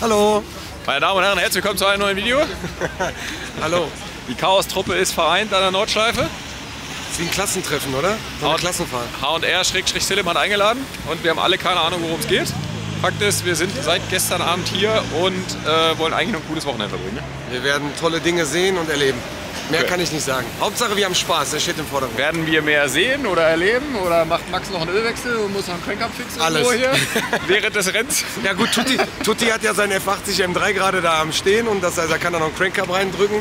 Hallo! Meine Damen und Herren, herzlich willkommen zu einem neuen Video. Hallo! Die Chaos-Truppe ist vereint an der Nordschleife. Das ist wie ein Klassentreffen, oder? So eine Klassenfahrt. HR/Silim hat eingeladen und wir haben alle keine Ahnung, worum es geht. Fakt ist, wir sind seit gestern Abend hier und wollen eigentlich noch ein gutes Wochenende verbringen. Wir werden tolle Dinge sehen und erleben. Mehr kann ich nicht sagen. Hauptsache, wir haben Spaß, der steht im Vordergrund. Werden wir mehr sehen oder erleben? Oder macht Max noch einen Ölwechsel und muss noch einen Crank-Up fixen? Alles. Hier während des Rennens? Ja gut, Tutti hat ja seinen F80 M3 gerade da am Stehen und das heißt, er kann da noch einen Crank-Up reindrücken.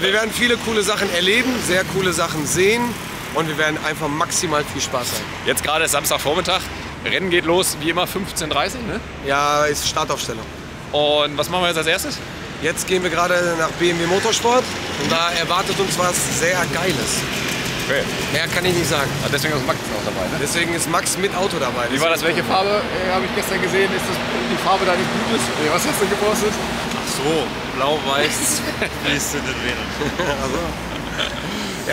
Wir werden viele coole Sachen erleben, sehr coole Sachen sehen und wir werden einfach maximal viel Spaß haben. Jetzt gerade ist Samstagvormittag. Rennen geht los, wie immer 15:30 Uhr, ne? Ja, ist Startaufstellung. Und was machen wir jetzt als erstes? Jetzt gehen wir gerade nach BMW Motorsport und da erwartet uns was sehr Geiles. Okay. Mehr kann ich nicht sagen. Aber deswegen ist Max auch dabei, ne? Deswegen ist Max mit Auto dabei. Wie war das? Welche Farbe habe ich gestern gesehen? Ist das die Farbe da nicht gut ist? Nee, was hast du gepostet? Ach so, blau-weiß. Wie ist denn das? Also,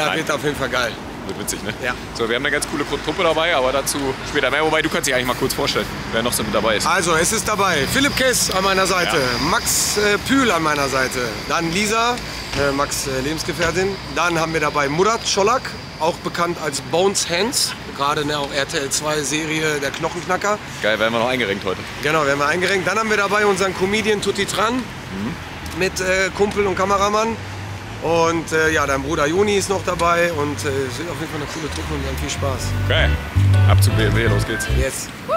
ja, wird auf jeden Fall geil. Wird witzig, ne? Ja. So, wir haben eine ganz coole Truppe dabei, aber dazu später mehr. Wobei, du kannst dich eigentlich mal kurz vorstellen, wer noch so mit dabei ist. Also, es ist dabei Philipp Kess an meiner Seite, ja. Max Pühl an meiner Seite, dann Lisa, Max Lebensgefährtin. Dann haben wir dabei Murat Scholak, auch bekannt als Bones Hands. Gerade ne, auch RTL 2 Serie Der Knochenknacker. Geil, werden wir noch eingerenkt heute. Genau, werden wir eingerenkt. Dann haben wir dabei unseren Comedian Tutti Tran mit Kumpel und Kameramann. Und ja, dein Bruder Juni ist noch dabei und es wird auf jeden Fall eine coole Truppe und wir haben viel Spaß. Okay, ab zu BMW, los geht's. Yes. Woo.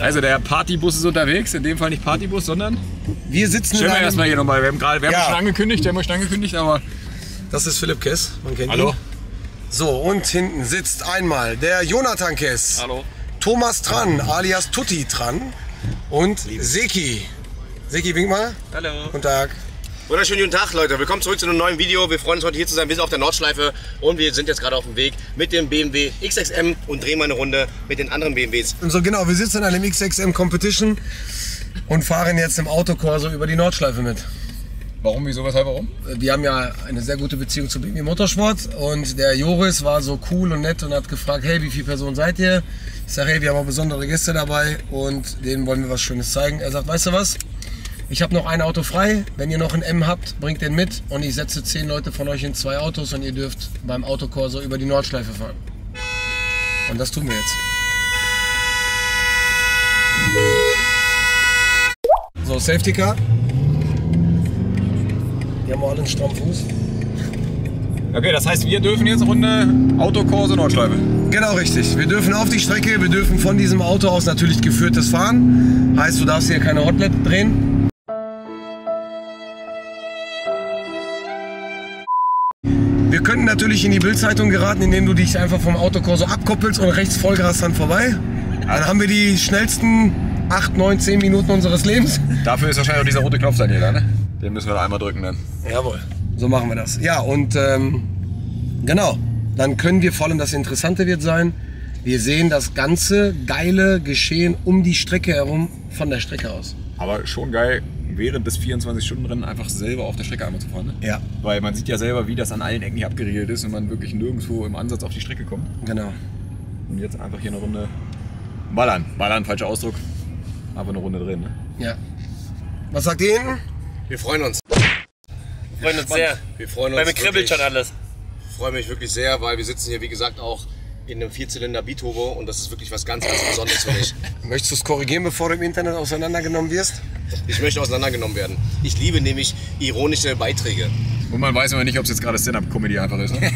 Also der Partybus ist unterwegs, in dem Fall nicht Partybus, sondern... Wir sitzen in einem... Stellen wir erstmal hier nochmal, wir haben schon angekündigt, aber... Das ist Philipp Kess, man kennt ihn. Hallo. So, und hinten sitzt einmal der Jonathan Kess, hallo. Thomas Tran, alias Tutti Tran und Seki. Seki, wink mal. Hallo. Guten Tag. Wunderschönen guten Tag, Leute. Willkommen zurück zu einem neuen Video. Wir freuen uns, heute hier zu sein. Wir sind auf der Nordschleife und wir sind jetzt gerade auf dem Weg mit dem BMW XXM und drehen mal eine Runde mit den anderen BMWs. Und so genau, wir sitzen an dem XXM Competition und fahren jetzt im Autokorso über die Nordschleife mit. Warum, wieso, weshalb, warum? Wir haben ja eine sehr gute Beziehung zu BMW Motorsport und der Joris war so cool und nett und hat gefragt, hey, wie viele Personen seid ihr? Ich sage, hey, wir haben auch besondere Gäste dabei und denen wollen wir was Schönes zeigen. Er sagt, weißt du was, ich habe noch ein Auto frei, wenn ihr noch ein M habt, bringt den mit und ich setze 10 Leute von euch in 2 Autos und ihr dürft beim Autokorso über die Nordschleife fahren. Und das tun wir jetzt. So, Safety Car. Die haben alle einen strammen Fuß. Okay, das heißt, wir dürfen jetzt Runde Autokorso Nordschleife. Genau, richtig. Wir dürfen auf die Strecke, wir dürfen von diesem Auto aus natürlich geführtes fahren. Heißt, du darfst hier keine Hotlap drehen. Wir könnten natürlich in die Bildzeitung geraten, indem du dich einfach vom Autokorso abkoppelst und rechts Vollgas dran vorbei. Dann haben wir die schnellsten 8, 9, 10 Minuten unseres Lebens. Dafür ist wahrscheinlich auch dieser rote Knopf sein hier, ne? Den müssen wir da einmal drücken dann. Jawohl, so machen wir das. Ja, und genau, dann können wir vor allem, das Interessante wird sein, wir sehen das ganze geile Geschehen um die Strecke herum von der Strecke aus. Aber schon geil, während des 24-Stunden-Rennen einfach selber auf der Strecke einmal zu fahren. Ne? Ja. Weil man sieht ja selber, wie das an allen Ecken hier abgeriegelt ist und man wirklich nirgendwo im Ansatz auf die Strecke kommt. Genau. Und jetzt einfach hier eine Runde ballern. Ballern, falscher Ausdruck. Aber eine Runde drehen. Ne? Ja. Was sagt ihr hinten? Wir freuen uns. Wir freuen uns sehr. Wir freuen uns. Bei mir kribbelt schon alles. Ich freue mich wirklich sehr, weil wir sitzen hier, wie gesagt, auch in einem 4-Zylinder Biturbo und das ist wirklich was ganz, ganz Besonderes für mich. Möchtest du es korrigieren, bevor du im Internet auseinandergenommen wirst? Ich möchte auseinandergenommen werden. Ich liebe nämlich ironische Beiträge. Und man weiß aber nicht, ob es jetzt gerade Stand-Up-Comedy einfach ist. Ne?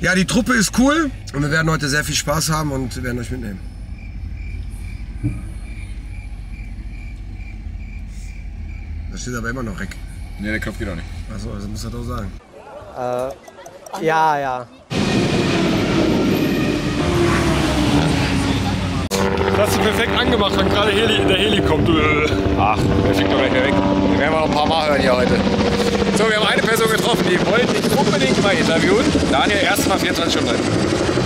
Ja, die Truppe ist cool und wir werden heute sehr viel Spaß haben und werden euch mitnehmen. Das steht aber immer noch weg. Ne, der Knopf geht auch nicht. Achso, also muss er doch sagen. Ja, ja. Das hast du perfekt angemacht, wenn gerade der Heli kommt. Ach, der fliegt doch gleich wieder weg. Den werden wir noch ein paar Mal hören hier heute. So, wir haben eine Person getroffen, die wollte ich unbedingt mal interviewen. Daniel, erstmal 24 Stunden.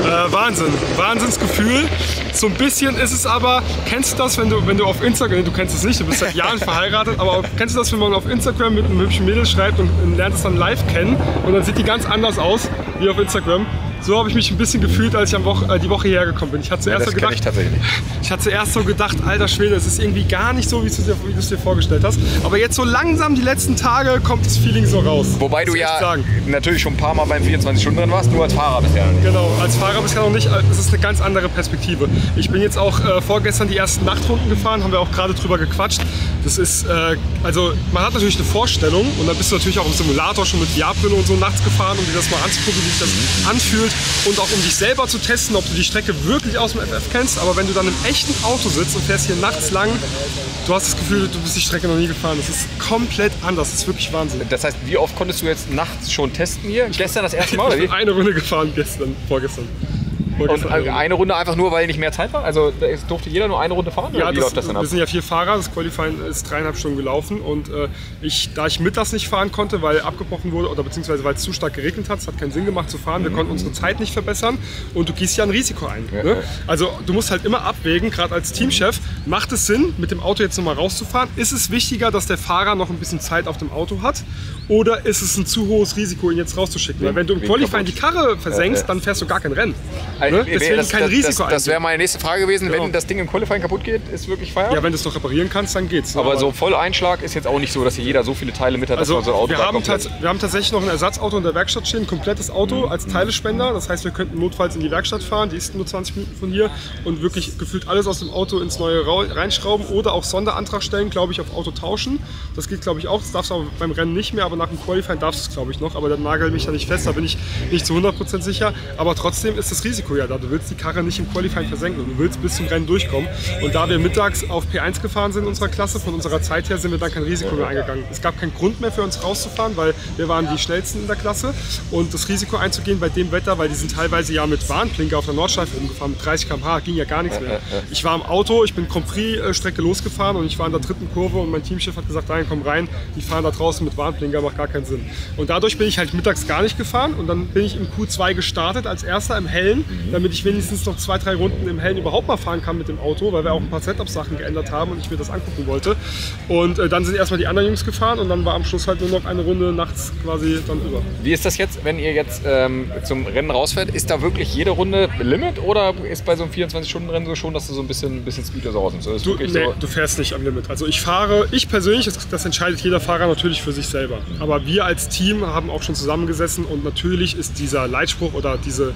Wahnsinn, Wahnsinnsgefühl. So ein bisschen ist es aber, kennst du das, wenn du auf Instagram, nee, du kennst es nicht, du bist seit Jahren verheiratet, aber kennst du das, wenn man auf Instagram mit einem hübschen Mädel schreibt und lernt es dann live kennen und dann sieht die ganz anders aus wie auf Instagram? So habe ich mich ein bisschen gefühlt, als ich die Woche hierher gekommen bin. Ich hatte zuerst, ja, das so gedacht, ich tatsächlich nicht. Ich hatte zuerst so gedacht, alter Schwede, es ist irgendwie gar nicht so, wie du es dir vorgestellt hast. Aber jetzt so langsam die letzten Tage kommt das Feeling so raus. Wobei du ja natürlich schon ein paar Mal beim 24 Stunden drin warst, nur als Fahrer bisher noch nicht. Genau, als Fahrer bisher noch nicht. Das ist eine ganz andere Perspektive. Ich bin jetzt auch vorgestern die ersten Nachtrunden gefahren, haben wir auch gerade drüber gequatscht. Das ist, also man hat natürlich eine Vorstellung und dann bist du natürlich auch im Simulator schon mit VR-Brille und so nachts gefahren, um dir das mal anzugucken, wie sich das anfühlt. Und auch um dich selber zu testen, ob du die Strecke wirklich aus dem FF kennst. Aber wenn du dann im echten Auto sitzt und fährst hier nachts lang, du hast das Gefühl, du bist die Strecke noch nie gefahren. Das ist komplett anders, das ist wirklich Wahnsinn. Das heißt, wie oft konntest du jetzt nachts schon testen hier? Gestern das erste Mal, oder wie? Ich bin eine Runde gefahren vorgestern. Und eine Runde einfach nur, weil nicht mehr Zeit war? Also durfte jeder nur eine Runde fahren? Ja, oder wie läuft das dann ab? Wir sind ja 4 Fahrer, das Qualifying ist 3,5 Stunden gelaufen und da ich mittags nicht fahren konnte, weil abgebrochen wurde oder beziehungsweise weil es zu stark geregnet hat, es hat keinen Sinn gemacht zu fahren, wir konnten unsere Zeit nicht verbessern und du gehst ja ein Risiko ein. Ja, ne? Ja. Also du musst halt immer abwägen, gerade als Teamchef, macht es Sinn, mit dem Auto jetzt nochmal rauszufahren? Ist es wichtiger, dass der Fahrer noch ein bisschen Zeit auf dem Auto hat oder ist es ein zu hohes Risiko, ihn jetzt rauszuschicken? Weil wenn du im Qualifying die Karre versenkst, dann fährst du gar kein Rennen. Ne? Deswegen kein Risiko. Das wäre meine nächste Frage gewesen, genau. Wenn das Ding im Qualifying kaputt geht, ist wirklich Feierabend? Ja, wenn du es noch reparieren kannst, dann geht's. Aber so voll Einschlag ist jetzt auch nicht so, dass hier jeder so viele Teile mit hat, also dass man so ein Auto wir haben tatsächlich noch ein Ersatzauto in der Werkstatt stehen, ein komplettes Auto als Teilespender. Das heißt, wir könnten notfalls in die Werkstatt fahren, die ist nur 20 Minuten von hier und wirklich gefühlt alles aus dem Auto ins neue reinschrauben oder auch Sonderantrag stellen, glaube ich, auf Auto tauschen. Das geht, glaube ich, auch. Das darfst du aber beim Rennen nicht mehr, aber nach dem Qualifying darfst du es, glaube ich, noch. Aber dann nagel mich da nicht fest, da bin ich nicht zu 100% sicher. Aber trotzdem ist das Risiko ja da. Du willst die Karre nicht im Qualifying versenken und du willst bis zum Rennen durchkommen. Und da wir mittags auf P1 gefahren sind in unserer Klasse, von unserer Zeit her sind wir dann kein Risiko mehr eingegangen. Es gab keinen Grund mehr für uns rauszufahren, weil wir waren die Schnellsten in der Klasse. Und das Risiko einzugehen bei dem Wetter, weil die sind teilweise ja mit Warnblinker auf der Nordschleife rumgefahren, mit 30 km/h, ging ja gar nichts mehr. Ich war im Auto, ich bin Grand Prix-Strecke losgefahren und ich war in der 3. Kurve und mein Teamchef hat gesagt, nein, komm rein, die fahren da draußen mit Warnblinker, macht gar keinen Sinn. Und dadurch bin ich halt mittags gar nicht gefahren und dann bin ich im Q2 gestartet als Erster im Hellen, damit ich wenigstens noch 2, 3 Runden im Hellen überhaupt mal fahren kann mit dem Auto, weil wir auch ein paar Setup-Sachen geändert haben und ich mir das angucken wollte. Und dann sind erstmal die anderen Jungs gefahren und dann war am Schluss halt nur noch eine Runde nachts quasi dann über. Wie ist das jetzt, wenn ihr jetzt zum Rennen rausfährt? Ist da wirklich jede Runde Limit oder ist bei so einem 24-Stunden-Rennen so schon, dass du so ein bisschen Speed so rausnimmst? Du fährst nicht am Limit. Also ich persönlich, das entscheidet jeder Fahrer natürlich für sich selber. Aber wir als Team haben auch schon zusammengesessen und natürlich ist dieser Leitspruch oder dieses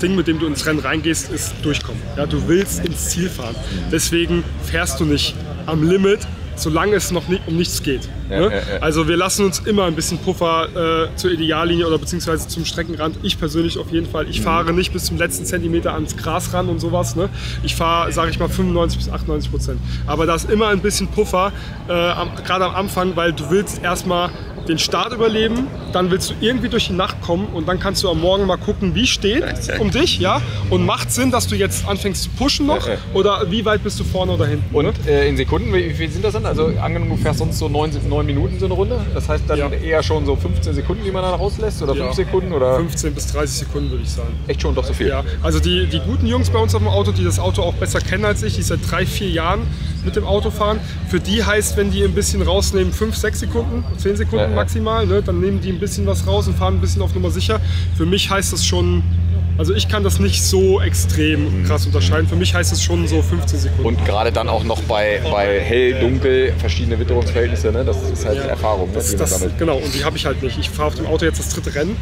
Ding, mit dem du ins Rennen reingehst, ist durchkommen. Ja, du willst ins Ziel fahren. Deswegen fährst du nicht am Limit, solange es noch nicht um nichts geht. Ne? Also wir lassen uns immer ein bisschen Puffer zur Ideallinie oder beziehungsweise zum Streckenrand. Ich persönlich auf jeden Fall. Ich fahre nicht bis zum letzten Zentimeter ans Gras ran und sowas. Ne? Ich fahre, sage ich mal, 95 bis 98%. Aber da ist immer ein bisschen Puffer, gerade am Anfang, weil du willst erstmal den Start überleben, dann willst du irgendwie durch die Nacht kommen und dann kannst du am Morgen mal gucken, wie steht um dich, ja? Und macht Sinn, dass du jetzt anfängst zu pushen noch oder wie weit bist du vorne oder hinten? Und in Sekunden, wie viel sind das dann? Also angenommen, du fährst sonst so 9 Minuten so eine Runde, das heißt dann eher schon so 15 Sekunden, die man dann rauslässt oder 5 Sekunden? Oder 15 bis 30 Sekunden würde ich sagen. Echt schon, doch so viel? Ja, also die guten Jungs bei uns auf dem Auto, die das Auto auch besser kennen als ich, die seit 3, 4 Jahren mit dem Auto fahren, für die heißt, wenn die ein bisschen rausnehmen, 5, 6 Sekunden, 10 Sekunden maximal, ne? Dann nehmen die ein bisschen was raus und fahren ein bisschen auf Nummer sicher. Für mich heißt das schon, also ich kann das nicht so extrem krass unterscheiden, für mich heißt es schon so 15 Sekunden. Und gerade dann auch noch bei hell, dunkel, verschiedene Witterungsverhältnisse, ne? Das ist halt Erfahrung, ne? Die man sammelt. Genau, und die habe ich halt nicht. Ich fahre auf dem Auto jetzt das 3. Rennen,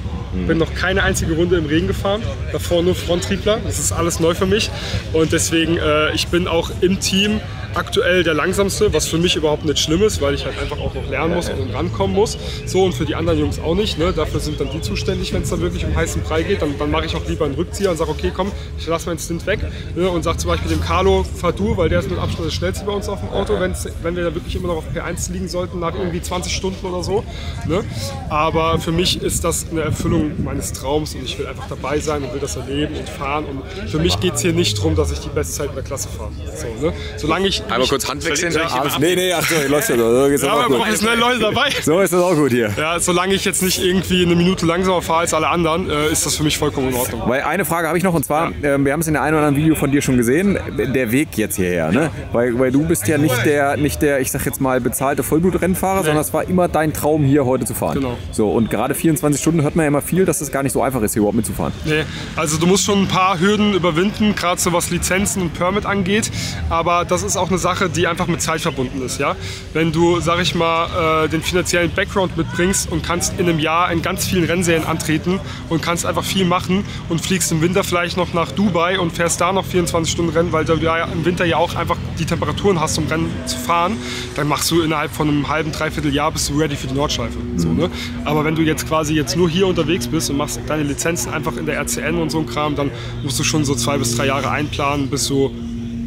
bin noch keine einzige Runde im Regen gefahren, davor nur Fronttriebler, das ist alles neu für mich und deswegen, ich bin auch im Team aktuell der Langsamste, was für mich überhaupt nicht schlimm ist, weil ich halt einfach auch noch lernen muss und rankommen muss. So und für die anderen Jungs auch nicht. Ne? Dafür sind dann die zuständig, wenn es dann wirklich um heißen Brei geht. Dann mache ich auch lieber einen Rückzieher und sage, okay, komm, ich lasse meinen Stint weg. Ne? Und sage zum Beispiel dem Carlo, fahr du, weil der ist mit Abstand das Schnellste bei uns auf dem Auto, wenn wir da wirklich immer noch auf P1 liegen sollten, nach irgendwie 20 Stunden oder so. Ne? Aber für mich ist das eine Erfüllung meines Traums und ich will einfach dabei sein und will das erleben und fahren. Und für mich geht es hier nicht darum, dass ich die Bestzeit in der Klasse fahre. So, ne? Solange ich einmal kurz Hand wechseln. Nee, ach so, läuft ja so. So geht's auch gut. Professionelle Leute dabei. So ist das auch gut hier. Ja, solange ich jetzt nicht irgendwie eine Minute langsamer fahre als alle anderen, ist das für mich vollkommen in Ordnung. Weil eine Frage habe ich noch, und zwar, wir haben es in der einen oder anderen Video von dir schon gesehen, der Weg jetzt hierher, ne? Weil du bist ja nicht der, ich sag jetzt mal, bezahlte Vollblutrennfahrer, sondern es war immer dein Traum, hier heute zu fahren. Genau. So, und gerade 24 Stunden hört man ja immer viel, dass es gar nicht so einfach ist, hier überhaupt mitzufahren. Nee, also du musst schon ein paar Hürden überwinden, gerade so was Lizenzen und Permit angeht, aber das ist auch eine Sache, die einfach mit Zeit verbunden ist, ja? Wenn du, sag ich mal, den finanziellen Background mitbringst und kannst in einem Jahr in ganz vielen Rennserien antreten und kannst einfach viel machen und fliegst im Winter vielleicht noch nach Dubai und fährst da noch 24 Stunden Rennen, weil du ja im Winter ja auch einfach die Temperaturen hast, um Rennen zu fahren, dann machst du innerhalb von einem halben, dreiviertel Jahr bist du ready für die Nordschleife. So, ne? Aber wenn du jetzt quasi jetzt nur hier unterwegs bist und machst deine Lizenzen einfach in der RCN und so ein Kram, dann musst du schon so 2 bis 3 Jahre einplanen, bis du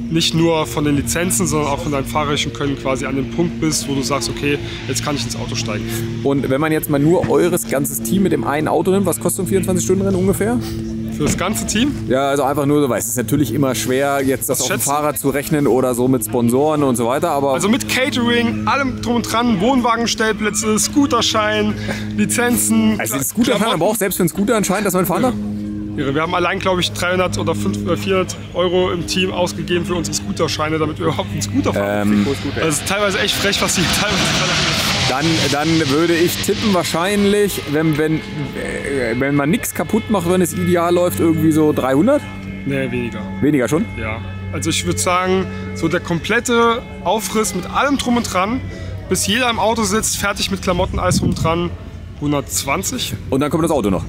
nicht nur von den Lizenzen, sondern auch von deinem fahrerischen Können quasi an dem Punkt bist, wo du sagst, okay, jetzt kann ich ins Auto steigen. Und wenn man jetzt mal nur eures ganzes Team mit dem einen Auto nimmt, was kostet ein 24-Stunden-Rennen ungefähr? Für das ganze Team? Ja, also einfach nur so, weil es ist natürlich immer schwer, jetzt das auf dem Fahrrad zu rechnen oder so mit Sponsoren und so weiter, aber... Also mit Catering, allem drum und dran, Wohnwagenstellplätze, Scooterschein, Lizenzen... Also den Scooterschein, man braucht selbst für einen Scooterschein, dass man fahren darf? Wir haben allein, glaube ich, 300 oder 400 Euro im Team ausgegeben für unsere Scooterscheine, damit wir überhaupt einen Scooter fahren. Das ist teilweise echt frech, was die teilweise verlangen. Dann würde ich tippen, wahrscheinlich, wenn man nichts kaputt macht, wenn es ideal läuft, irgendwie so 300? Nee, weniger. Weniger schon? Ja. Also ich würde sagen, so der komplette Aufriss mit allem drum und dran, bis jeder im Auto sitzt, fertig mit Klamotten, alles drum und dran, 120. Und dann kommt das Auto noch.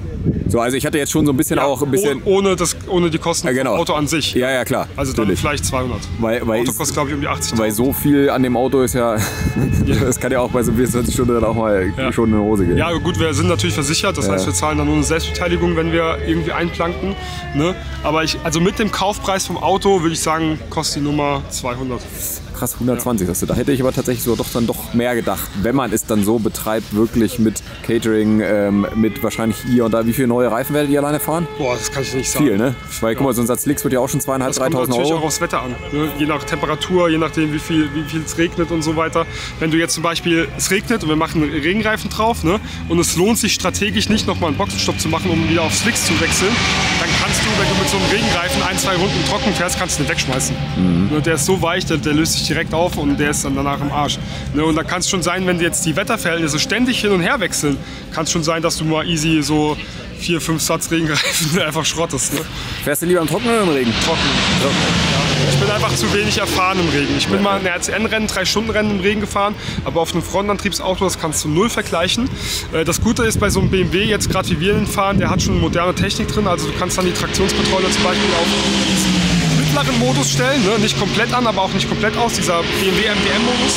So, also ich hatte jetzt schon so ein bisschen, ja, auch ein bisschen... Ohne die Kosten, genau, vom Auto an sich. Ja, ja, klar. Also dann natürlich vielleicht 200. Weil Auto kostet, glaube ich, um die 80.000. Weil so viel an dem Auto ist ja... Ja. Das kann ja auch bei so 24 Stunden dann auch mal, ja, schon in die Hose gehen. Ja, gut, wir sind natürlich versichert. Das, ja, heißt, wir zahlen dann nur eine Selbstbeteiligung, wenn wir irgendwie einplankten. Ne? Aber also mit dem Kaufpreis vom Auto, würde ich sagen, kostet die Nummer 200. Krass, 120. Ja. Da hätte ich aber tatsächlich so doch mehr gedacht, wenn man es dann so betreibt, wirklich mit Catering, mit wahrscheinlich hier und da. Wie viele neue Reifen werdet ihr alleine fahren? Boah, das kann ich nicht sagen. Viel, ne? Weil, ja, guck mal, so ein Satz Licks wird ja auch schon 2.500, 3.000 Euro. Das kommt natürlich auch aufs Wetter an. Ne? Je nach Temperatur, je nachdem, wie viel es regnet und so weiter. Wenn du jetzt zum Beispiel, es regnet und wir machen einen Regenreifen drauf, ne? Und es lohnt sich strategisch nicht, nochmal einen Boxenstopp zu machen, um wieder auf Slicks zu wechseln, dann kannst du, wenn du mit so einem Regenreifen 1, 2 Runden trocken fährst, kannst du den wegschmeißen. Mhm. Der ist so weich, der löst sich direkt auf und der ist dann danach im Arsch. Und da kann es schon sein, wenn jetzt die Wetterverhältnisse ständig hin und her wechseln, kann es schon sein, dass du mal easy so 4, 5 Satz Regenreifen einfach schrottest. Ne? Fährst du lieber im Trockenen oder im Regen? Trockenen. Ja. Ich bin einfach zu wenig erfahren im Regen. Ich bin mal in RCN-Rennen, 3-Stunden-Rennen im Regen gefahren, aber auf einem Frontantriebsauto, das kannst du null vergleichen. Das Gute ist bei so einem BMW, jetzt gerade wie wir den fahren, der hat schon moderne Technik drin, also du kannst dann die Traktionskontrolle zum Beispiel auf mittleren Modus stellen, ne? Nicht komplett an, aber auch nicht komplett aus, dieser BMW MDM-Modus.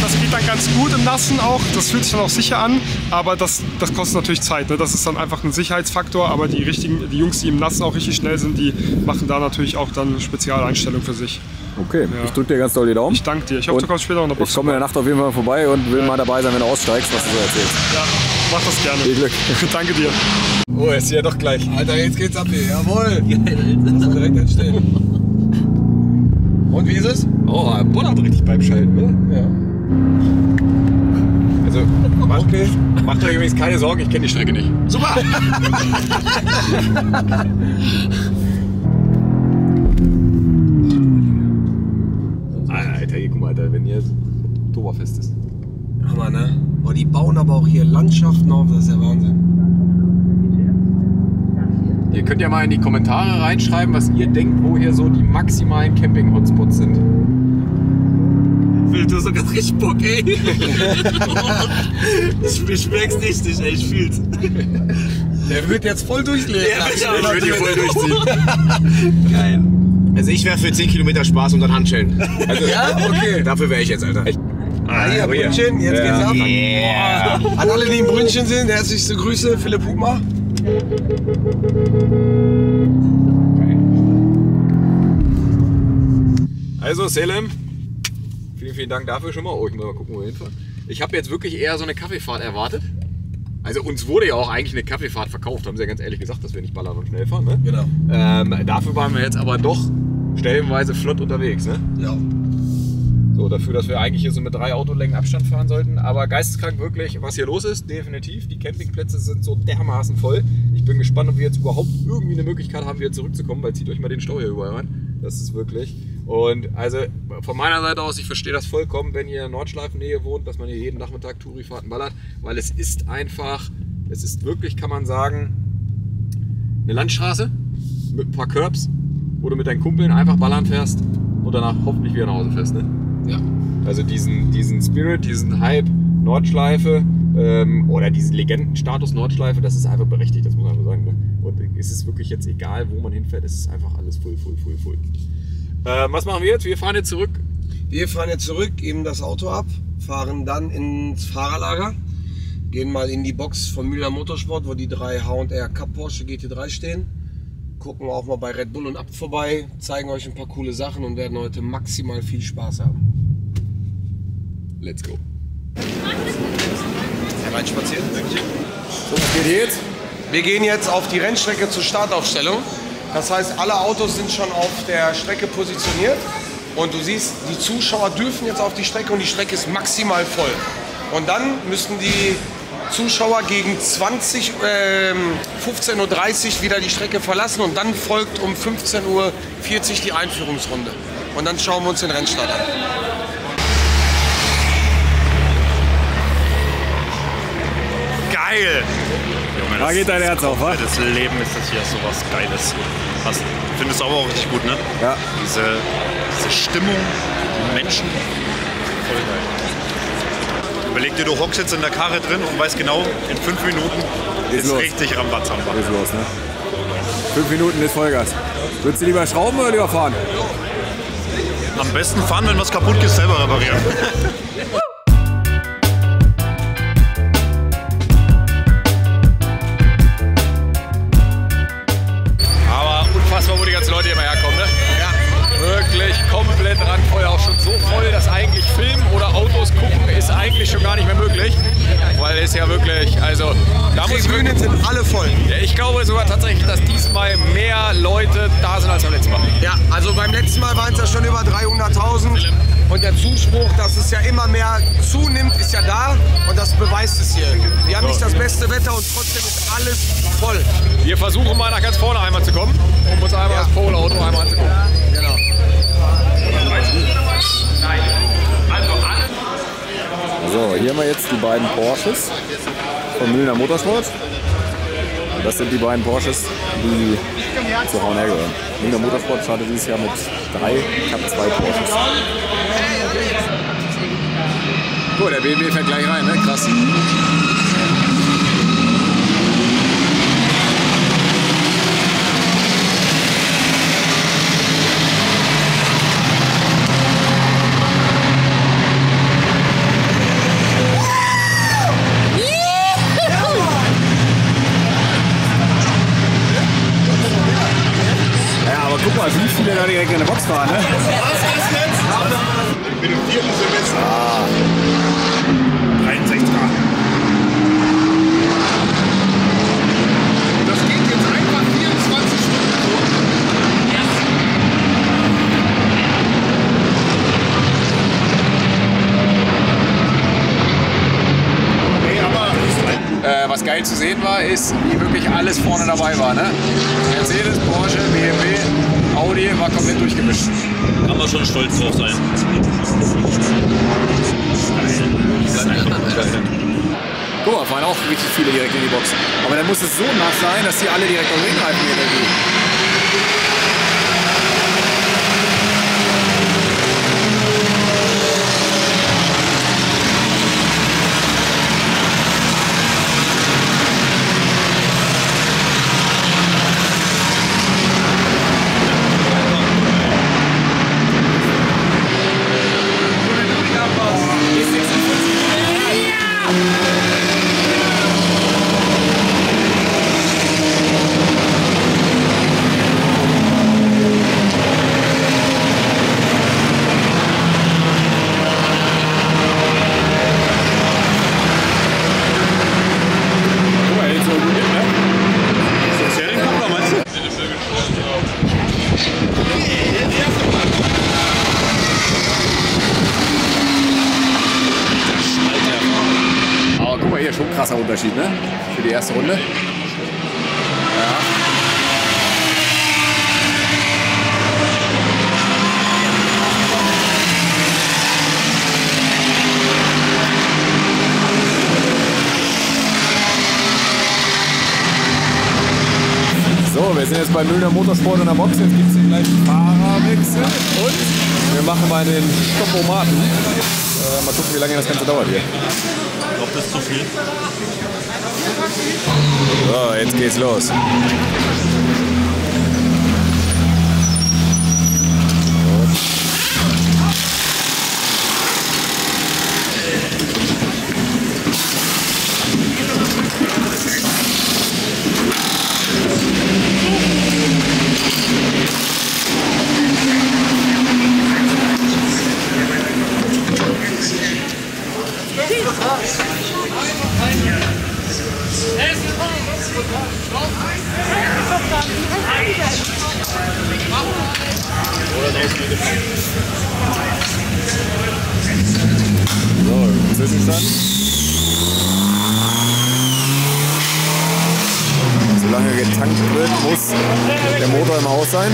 Das geht dann ganz gut im Nassen auch, das fühlt sich dann auch sicher an, aber das kostet natürlich Zeit, ne? Das ist dann einfach ein Sicherheitsfaktor, aber die Jungs, die im Nassen auch richtig schnell sind, die machen da natürlich auch dann Spezialeinstellungen für sich. Okay, ja. Ich drücke dir ganz doll die Daumen. Ich danke dir, ich hoffe, du kommst später noch eine Box. Ich komme in der Nacht auf jeden Fall vorbei und will mal dabei sein, wenn du aussteigst, was du so erzählst. Ja, mach das gerne. Viel Glück. Danke dir. Oh, jetzt hier doch gleich. Alter, jetzt geht's ab hier, jawohl. Geil, Alter. Direkt entstehen. Und wie ist es? Oh, er bullert richtig beim Schalten, ne? Ja. Also, okay. Macht euch übrigens keine Sorgen, ich kenne die Strecke nicht. Super! Alter, hier, guck mal, Alter, wenn hier Oktoberfest ist. Hammer, ne? Oh, die bauen aber auch hier Landschaften auf, das ist ja Wahnsinn. Ihr könnt ja mal in die Kommentare reinschreiben, was ihr denkt, wo hier so die maximalen Camping-Hotspots sind. Fühlt du sogar richtig Bock, ey. Ich merk's richtig, ey, ich fühl's. Der wird jetzt voll durchleben. Ich würde hier voll durchziehen. Geil. Also ich wäre für 10 Kilometer Spaß und dann Handschellen. Also, ja? Okay. Dafür wäre ich jetzt, Alter. Hier, Brünnchen, jetzt geht's ab. Yeah. An alle, die im Brünnchen sind, herzlichste Grüße, Philipp Hubmer. Okay. Also Selim, vielen, vielen Dank dafür schon mal. Oh, ich muss mal gucken, wo wir hinfahren. Ich habe jetzt wirklich eher so eine Kaffeefahrt erwartet. Also uns wurde ja auch eigentlich eine Kaffeefahrt verkauft, haben sie ja ganz ehrlich gesagt, dass wir nicht ballern und schnell fahren. Ne? Genau. Dafür waren wir jetzt aber doch stellenweise flott unterwegs. Ne? Ja. So, dafür, dass wir eigentlich hier so mit 3 Autolängen Abstand fahren sollten. Aber geisteskrank wirklich, was hier los ist, definitiv. Die Campingplätze sind so dermaßen voll. Ich bin gespannt, ob wir jetzt überhaupt irgendwie eine Möglichkeit haben, wieder zurückzukommen, weil zieht euch mal den Stau hier überall rein. Das ist wirklich... Und also von meiner Seite aus, ich verstehe das vollkommen, wenn ihr in Nordschleifennähe wohnt, dass man hier jeden Nachmittag Tourifahrten ballert, weil es ist einfach, es ist wirklich, kann man sagen, eine Landstraße mit ein paar Curbs, wo du mit deinen Kumpeln einfach ballern fährst und danach hoffentlich wieder nach Hause fährst, ne? Ja. Also diesen Spirit, diesen Hype Nordschleife oder diesen Legendenstatus Nordschleife, das ist einfach berechtigt, das muss man einfach sagen, ne? Und es ist wirklich jetzt egal, wo man hinfährt, es ist einfach alles voll. Was machen wir jetzt? Wir fahren jetzt zurück. Wir fahren jetzt zurück, geben das Auto ab, fahren dann ins Fahrerlager, gehen mal in die Box von Müller Motorsport, wo die 3 H&R Cup Porsche GT3 stehen, gucken auch mal bei Red Bull und Up vorbei, zeigen euch ein paar coole Sachen und werden heute maximal viel Spaß haben. Let's go. Rein spazieren. So, was geht jetzt? Wir gehen jetzt auf die Rennstrecke zur Startaufstellung. Das heißt, alle Autos sind schon auf der Strecke positioniert und du siehst, die Zuschauer dürfen jetzt auf die Strecke und die Strecke ist maximal voll. Und dann müssen die Zuschauer gegen 15:30 Uhr wieder die Strecke verlassen und dann folgt um 15:40 Uhr die Einführungsrunde. Und dann schauen wir uns den Rennstart an. Geil! Das, da geht dein Herz auf, wa? Das Leben ist das hier sowas Geiles. Das findest du aber auch richtig gut, ne? Ja. Diese Stimmung, die Menschen, voll geil. Überleg dir, du hockst jetzt in der Karre drin und weißt genau, in 5 Minuten ist richtig Rambazamba. Ist los, ne? 5 Minuten ist Vollgas. Würdest du lieber schrauben oder lieber fahren? Am besten fahren, wenn was kaputt geht, selber reparieren. Komplett randvoll, auch schon so voll, dass eigentlich Film oder Autos gucken ist eigentlich schon gar nicht mehr möglich, weil es ja wirklich, also da muss ich wirklich, sind alle voll. Ja, ich glaube sogar tatsächlich, dass diesmal mehr Leute da sind als beim letzten Mal. Ja, also beim letzten Mal waren es ja schon über 300.000 und der Zuspruch, dass es ja immer mehr zunimmt, ist ja da und das beweist es hier. Wir haben nicht das beste Wetter und trotzdem ist alles voll. Wir versuchen mal nach ganz vorne einmal zu kommen, um uns einmal das Pole-Auto einmal anzugucken. Ja, genau. So, hier haben wir jetzt die beiden Porsches von Müller Motorsport. Das sind die beiden Porsches, die zu H&R gehören. Müller Motorsport startet dieses Jahr mit 3 Cup 2 Porsches. Oh, der BMW fährt gleich rein, ne? Krass. Wie viele da direkt in der Box fahren, ne? Mit dem 4. Semester. Ah. 63 Grad. Das geht jetzt einfach 24 Stunden. Nee, aber was geil zu sehen war, ist, wie wirklich alles vorne dabei war, ne? Mercedes, Porsche, BMW. Audi war komplett durchgemischt. Kann man schon stolz drauf sein. Guck mal, fahren auch richtig viele direkt in die Box. Aber dann muss es so nah sein, dass die alle direkt auf den Inhalten ja schon ein krasser Unterschied, ne? Für die erste Runde. Wir sind jetzt bei Müllner Motorsport in der Box, jetzt gibt es hier gleich einen Fahrerwechsel und wir machen mal den Stoppomaten. Mal gucken, wie lange das Ganze dauert hier. Ich glaube, das ist zu viel. So, jetzt geht's los. So, Zwischenstand. Solange getankt wird, muss der Motor im Haus sein.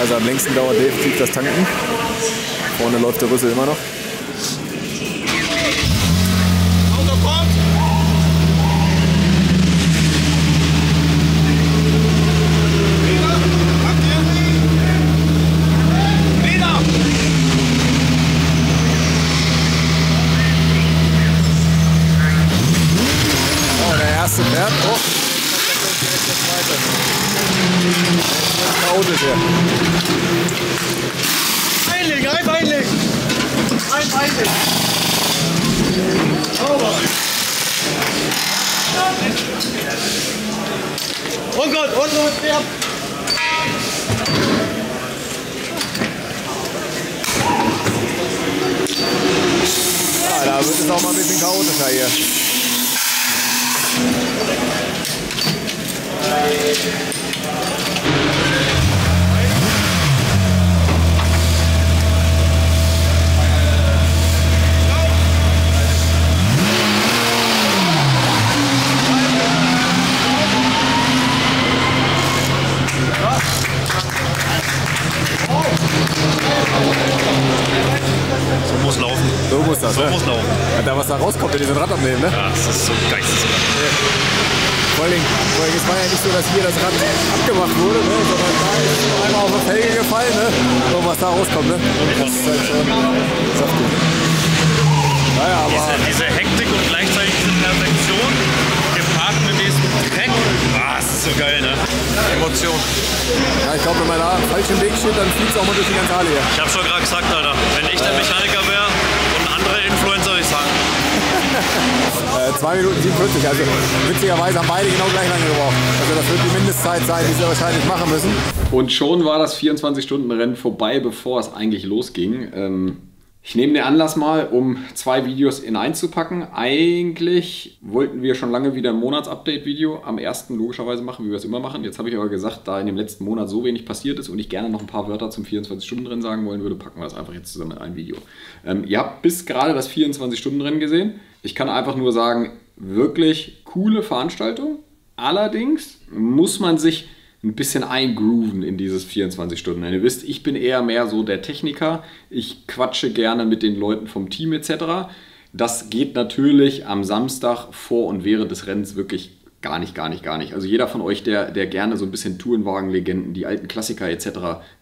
Also am längsten dauert definitiv das Tanken. Vorne läuft der Rüssel immer noch. Einlegen, ein Beinlegen! Ein Beinlegen! Sauber! Und gut, und gut, ja! Da wird es auch mal ein bisschen chaotischer hier. So muss das laufen. Ja, da was da rauskommt, wenn die so ein Rad abnehmen, ne? Ja, das ist so geisteskrank. Vor allem, es war ja nicht so, dass hier das Rad abgemacht wurde, ne? Sondern da ist einmal auf das Felge gefallen, ne? So was da rauskommt, ne? Das ist halt schon saftig. Naja, aber diese Hektik und gleichzeitig diese Perfektion gepaart mit diesem Dreck. Ah, das ist so geil, ne? Emotion. Ja, ich glaube, wenn man da falsch im Weg steht, dann fliegt es auch mal durch die ganze Halle hier. Ich hab's schon gerade gesagt, Alter. Wenn ich der Mechaniker wäre, Influencer, würde ich sagen. 2 Minuten 47, also witzigerweise haben beide genau gleich lange gebraucht. Also das wird die Mindestzeit sein, die sie wahrscheinlich machen müssen. Und schon war das 24-Stunden-Rennen vorbei, bevor es eigentlich losging. Ich nehme den Anlass mal, um 2 Videos in eins zu packen. Eigentlich wollten wir schon lange wieder ein Monatsupdate-Video am 1. logischerweise machen, wie wir es immer machen. Jetzt habe ich aber gesagt, da in dem letzten Monat so wenig passiert ist und ich gerne noch ein paar Wörter zum 24-Stunden-Rennen sagen wollen würde, packen wir das einfach jetzt zusammen in ein Video. Ihr habt bis gerade das 24-Stunden-Rennen gesehen. Ich kann einfach nur sagen, wirklich coole Veranstaltung. Allerdings muss man sich ein bisschen eingrooven in dieses 24-Stunden. Ihr wisst, ich bin eher mehr so der Techniker. Ich quatsche gerne mit den Leuten vom Team etc. Das geht natürlich am Samstag vor und während des Rennens wirklich gar nicht. Also jeder von euch, der gerne so ein bisschen Tourenwagen-Legenden, die alten Klassiker etc.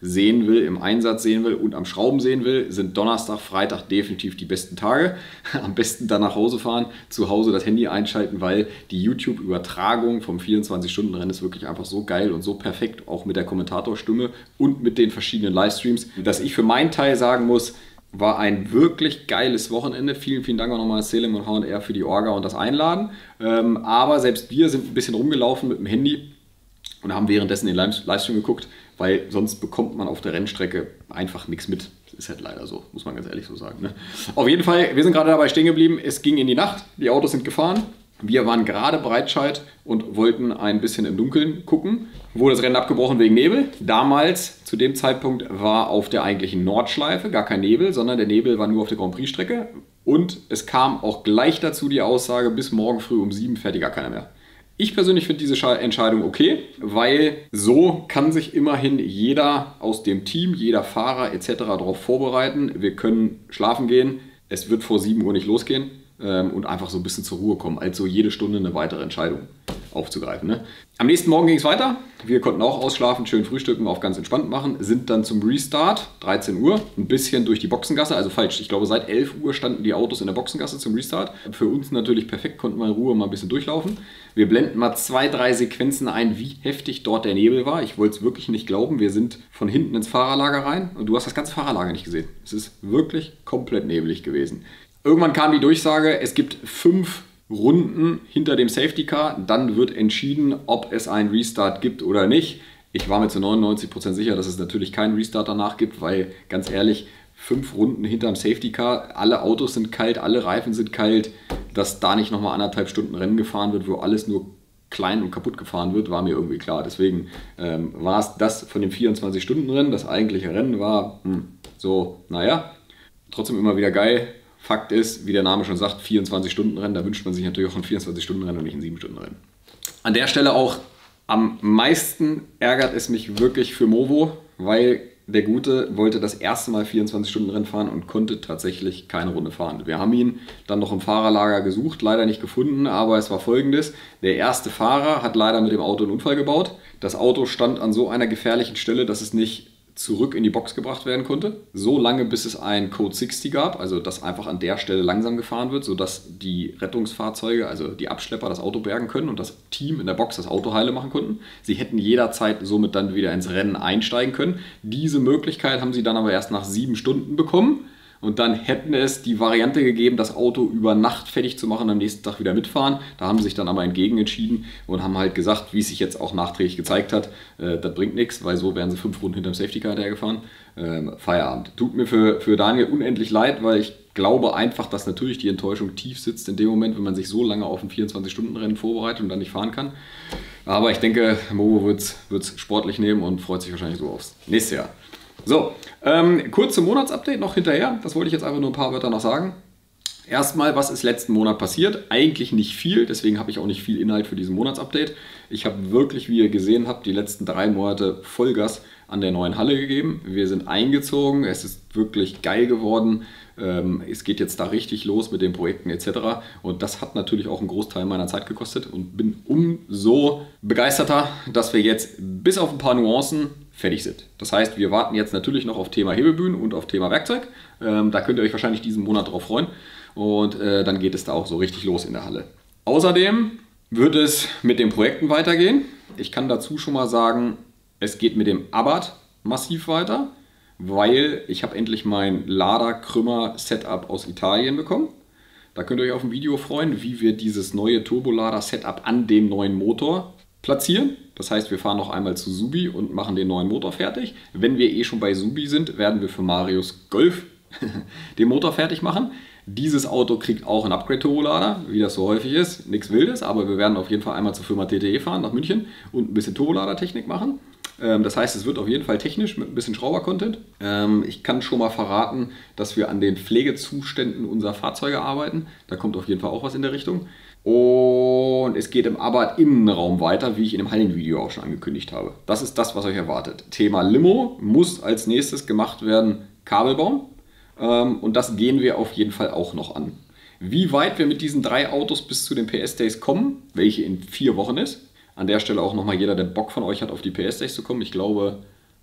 sehen will, im Einsatz sehen will und am Schrauben sehen will, sind Donnerstag, Freitag definitiv die besten Tage. Am besten dann nach Hause fahren, zu Hause das Handy einschalten, weil die YouTube-Übertragung vom 24-Stunden-Rennen ist wirklich einfach so geil und so perfekt, auch mit der Kommentatorstimme und mit den verschiedenen Livestreams, dass ich für meinen Teil sagen muss, War ein wirklich geiles Wochenende. Vielen, vielen Dank auch nochmal Selim und H&R für die Orga und das Einladen. Aber selbst wir sind ein bisschen rumgelaufen mit dem Handy und haben währenddessen den Livestream geguckt, weil sonst bekommt man auf der Rennstrecke einfach nichts mit. Das ist halt leider so, muss man ganz ehrlich so sagen, ne? Auf jeden Fall, wir sind gerade dabei stehen geblieben. Es ging in die Nacht, die Autos sind gefahren. Wir waren gerade Breitscheid und wollten ein bisschen im Dunkeln gucken. Wurde das Rennen abgebrochen wegen Nebel. Damals, zu dem Zeitpunkt, war auf der eigentlichen Nordschleife gar kein Nebel, sondern der Nebel war nur auf der Grand Prix-Strecke. Und es kam auch gleich dazu die Aussage, bis morgen früh um 7 fährt gar keiner mehr. Ich persönlich finde diese Entscheidung okay, weil so kann sich immerhin jeder aus dem Team, jeder Fahrer etc. darauf vorbereiten. Wir können schlafen gehen, es wird vor 7 Uhr nicht losgehen und einfach so ein bisschen zur Ruhe kommen, als so jede Stunde eine weitere Entscheidung aufzugreifen, ne? Am nächsten Morgen ging es weiter. Wir konnten auch ausschlafen, schön frühstücken, auf ganz entspannt machen. Sind dann zum Restart, 13 Uhr, ein bisschen durch die Boxengasse. Also falsch, ich glaube seit 11 Uhr standen die Autos in der Boxengasse zum Restart. Für uns natürlich perfekt, konnten wir in Ruhe mal ein bisschen durchlaufen. Wir blenden mal 2, 3 Sequenzen ein, wie heftig dort der Nebel war. Ich wollte es wirklich nicht glauben. Wir sind von hinten ins Fahrerlager rein und du hast das ganze Fahrerlager nicht gesehen. Es ist wirklich komplett neblig gewesen. Irgendwann kam die Durchsage, es gibt 5 Runden hinter dem Safety Car, dann wird entschieden, ob es einen Restart gibt oder nicht. Ich war mir zu 99% sicher, dass es natürlich keinen Restart danach gibt, weil ganz ehrlich, 5 Runden hinterm Safety Car, alle Autos sind kalt, alle Reifen sind kalt, dass da nicht nochmal 1,5 Stunden Rennen gefahren wird, wo alles nur klein und kaputt gefahren wird, war mir irgendwie klar. Deswegen war es das von dem 24-Stunden-Rennen, das eigentliche Rennen war so, naja, trotzdem immer wieder geil. Fakt ist, wie der Name schon sagt, 24-Stunden-Rennen, da wünscht man sich natürlich auch ein 24-Stunden-Rennen und nicht ein 7-Stunden-Rennen. An der Stelle auch am meisten ärgert es mich wirklich für Movo, weil der Gute wollte das erste Mal 24-Stunden-Rennen fahren und konnte tatsächlich keine Runde fahren. Wir haben ihn dann noch im Fahrerlager gesucht, leider nicht gefunden, aber es war Folgendes. Der erste Fahrer hat leider mit dem Auto einen Unfall gebaut. Das Auto stand an so einer gefährlichen Stelle, dass es nicht zurück in die Box gebracht werden konnte, so lange bis es einen Code 60 gab, also dass einfach an der Stelle langsam gefahren wird, sodass die Rettungsfahrzeuge, also die Abschlepper, das Auto bergen können und das Team in der Box das Auto heile machen konnten. Sie hätten jederzeit somit dann wieder ins Rennen einsteigen können. Diese Möglichkeit haben sie dann aber erst nach 7 Stunden bekommen und dann hätten es die Variante gegeben, das Auto über Nacht fertig zu machen und am nächsten Tag wieder mitfahren. Da haben sie sich dann aber entgegen entschieden und haben halt gesagt, wie es sich jetzt auch nachträglich gezeigt hat, das bringt nichts, weil so wären sie 5 Runden hinterm Safety Car hergefahren. Feierabend. Tut mir für Daniel unendlich leid, weil ich glaube einfach, dass natürlich die Enttäuschung tief sitzt in dem Moment, wenn man sich so lange auf ein 24-Stunden-Rennen vorbereitet und dann nicht fahren kann. Aber ich denke, Movo wird es sportlich nehmen und freut sich wahrscheinlich so aufs nächste Jahr. So, kurz zum Monatsupdate noch hinterher. Das wollte ich jetzt einfach nur ein paar Wörter noch sagen. Erstmal, was ist letzten Monat passiert? Eigentlich nicht viel, deswegen habe ich auch nicht viel Inhalt für diesen Monatsupdate. Ich habe wirklich, wie ihr gesehen habt, die letzten 3 Monate Vollgas an der neuen Halle gegeben. Wir sind eingezogen, es ist wirklich geil geworden. Es geht jetzt da richtig los mit den Projekten etc. Und das hat natürlich auch einen Großteil meiner Zeit gekostet und bin umso begeisterter, dass wir jetzt bis auf ein paar Nuancen fertig sind. Das heißt, wir warten jetzt natürlich noch auf Thema Hebebühnen und auf Thema Werkzeug. Da könnt ihr euch wahrscheinlich diesen Monat drauf freuen. Und dann geht es da auch so richtig los in der Halle. Außerdem wird es mit den Projekten weitergehen. Ich kann dazu schon mal sagen, es geht mit dem Abarth massiv weiter, weil ich habe endlich mein Lader-Krümmer-Setup aus Italien bekommen. Da könnt ihr euch auf ein Video freuen, wie wir dieses neue Turbolader-Setup an dem neuen Motor platzieren. Das heißt, wir fahren noch einmal zu Subi und machen den neuen Motor fertig. Wenn wir eh schon bei Subi sind, werden wir für Marius Golf den Motor fertig machen. Dieses Auto kriegt auch einen Upgrade-Turbolader, wie das so häufig ist. Nichts Wildes, aber wir werden auf jeden Fall einmal zur Firma TTE fahren nach München und ein bisschen Turboladertechnik machen. Das heißt, es wird auf jeden Fall technisch mit ein bisschen Schrauber-Content. Ich kann schon mal verraten, dass wir an den Pflegezuständen unserer Fahrzeuge arbeiten. Da kommt auf jeden Fall auch was in der Richtung. Und es geht im Abarth-Innenraum weiter, wie ich in dem Hallenvideo auch schon angekündigt habe. Das ist das, was euch erwartet. Thema Limo muss als nächstes gemacht werden, Kabelbaum. Und das gehen wir auf jeden Fall auch noch an. Wie weit wir mit diesen 3 Autos bis zu den PS-Days kommen, welche in 4 Wochen ist. An der Stelle auch nochmal jeder, der Bock von euch hat, auf die PS-Days zu kommen. Ich glaube,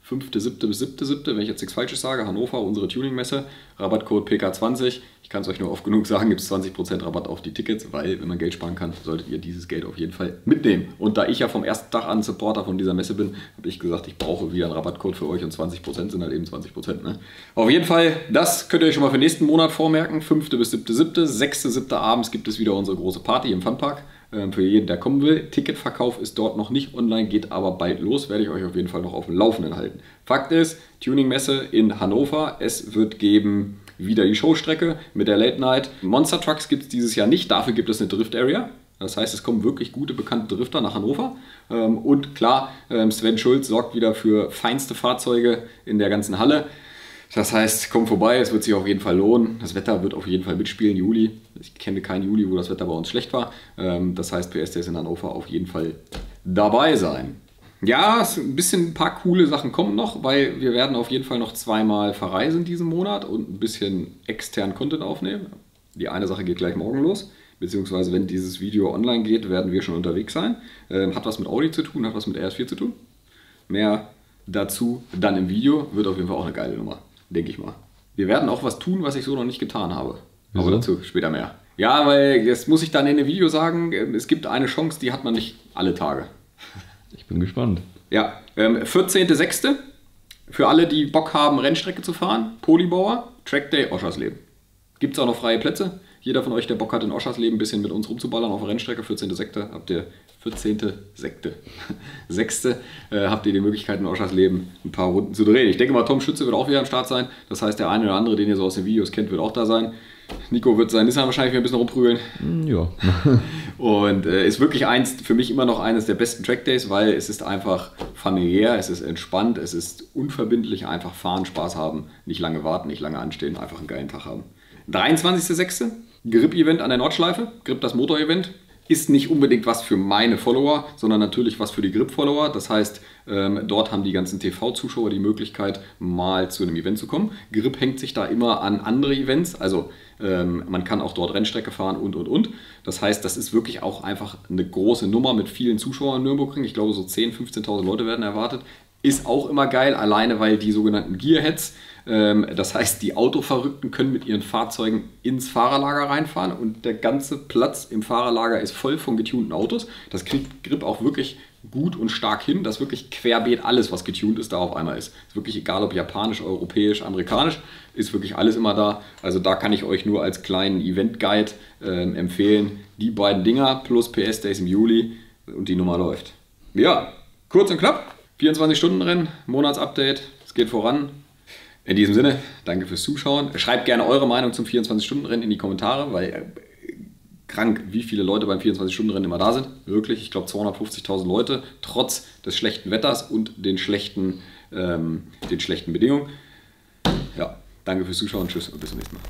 5.7. bis 7.7., wenn ich jetzt nichts Falsches sage, Hannover, unsere Tuning-Messe, Rabattcode PK20. Ich kann es euch nur oft genug sagen, gibt es 20% Rabatt auf die Tickets, weil wenn man Geld sparen kann, solltet ihr dieses Geld auf jeden Fall mitnehmen. Und da ich ja vom ersten Tag an Supporter von dieser Messe bin, habe ich gesagt, ich brauche wieder einen Rabattcode für euch und 20% sind halt eben 20%. Ne? Auf jeden Fall, das könnt ihr euch schon mal für nächsten Monat vormerken, 5. bis 7.7., 6.7. abends gibt es wieder unsere große Party im Funpark. Für jeden, der kommen will. Ticketverkauf ist dort noch nicht online, geht aber bald los. Werde ich euch auf jeden Fall noch auf dem Laufenden halten. Fakt ist, Tuning-Messe in Hannover. Es wird geben wieder die Showstrecke mit der Late Night. Monster Trucks gibt es dieses Jahr nicht, dafür gibt es eine Drift Area. Das heißt, es kommen wirklich gute, bekannte Drifter nach Hannover. Und klar, Sven Schulz sorgt wieder für feinste Fahrzeuge in der ganzen Halle. Das heißt, kommt vorbei, es wird sich auf jeden Fall lohnen. Das Wetter wird auf jeden Fall mitspielen, Juli. Ich kenne keinen Juli, wo das Wetter bei uns schlecht war. Das heißt, PSDS in Hannover auf jeden Fall dabei sein. Ja, ein paar coole Sachen kommen noch, weil wir werden auf jeden Fall noch zweimal verreisen diesen Monat und ein bisschen externen Content aufnehmen. Die eine Sache geht gleich morgen los. Beziehungsweise, wenn dieses Video online geht, werden wir schon unterwegs sein. Hat was mit Audi zu tun, hat was mit RS4 zu tun. Mehr dazu dann im Video. Wird auf jeden Fall auch eine geile Nummer. Denke ich mal. Wir werden auch was tun, was ich so noch nicht getan habe. Wieso? Aber dazu später mehr. Ja, weil jetzt muss ich dann in dem Video sagen, es gibt eine Chance, die hat man nicht alle Tage. Ich bin gespannt. Ja, 14.06. Für alle, die Bock haben, Rennstrecke zu fahren, Polybauer, Trackday, Oschersleben. Gibt es auch noch freie Plätze. Jeder von euch, der Bock hat, in Oschersleben ein bisschen mit uns rumzuballern auf der Rennstrecke, 14.06. habt ihr 14.06. Habt ihr die Möglichkeit, in Oschersleben ein paar Runden zu drehen. Ich denke mal, Tom Schütze wird auch wieder am Start sein. Das heißt, der eine oder andere, den ihr so aus den Videos kennt, wird auch da sein. Nico wird sein Nissan wahrscheinlich wieder ein bisschen rumprügeln. Ja. Und ist wirklich für mich immer noch eines der besten Trackdays, weil es ist einfach familiär, es ist entspannt, es ist unverbindlich, einfach fahren, Spaß haben, nicht lange warten, nicht lange anstehen, einfach einen geilen Tag haben. 23.06. Grip-Event an der Nordschleife, Grip das Motor-Event. Ist nicht unbedingt was für meine Follower, sondern natürlich was für die Grip-Follower. Das heißt, dort haben die ganzen TV-Zuschauer die Möglichkeit, mal zu einem Event zu kommen. Grip hängt sich da immer an andere Events. Also man kann auch dort Rennstrecke fahren und. Das heißt, das ist wirklich auch einfach eine große Nummer mit vielen Zuschauern in Nürburgring. Ich glaube, so 10.000, 15.000 Leute werden erwartet. Ist auch immer geil, alleine weil die sogenannten Gearheads, das heißt die Autoverrückten, können mit ihren Fahrzeugen ins Fahrerlager reinfahren und der ganze Platz im Fahrerlager ist voll von getunten Autos. Das kriegt Grip auch wirklich gut und stark hin, dass wirklich querbeet alles, was getunt ist, da auf einmal ist. Ist wirklich egal, ob japanisch, europäisch, amerikanisch, ist wirklich alles immer da. Also da kann ich euch nur als kleinen Event-Guide empfehlen, die beiden Dinger plus PS-Days im Juli und die Nummer läuft. Ja, kurz und knapp. 24-Stunden-Rennen, Monatsupdate, es geht voran. In diesem Sinne, danke fürs Zuschauen. Schreibt gerne eure Meinung zum 24-Stunden-Rennen in die Kommentare, weil krank, wie viele Leute beim 24-Stunden-Rennen immer da sind. Wirklich, ich glaube 250.000 Leute, trotz des schlechten Wetters und den schlechten Bedingungen. Ja, danke fürs Zuschauen, tschüss und bis zum nächsten Mal.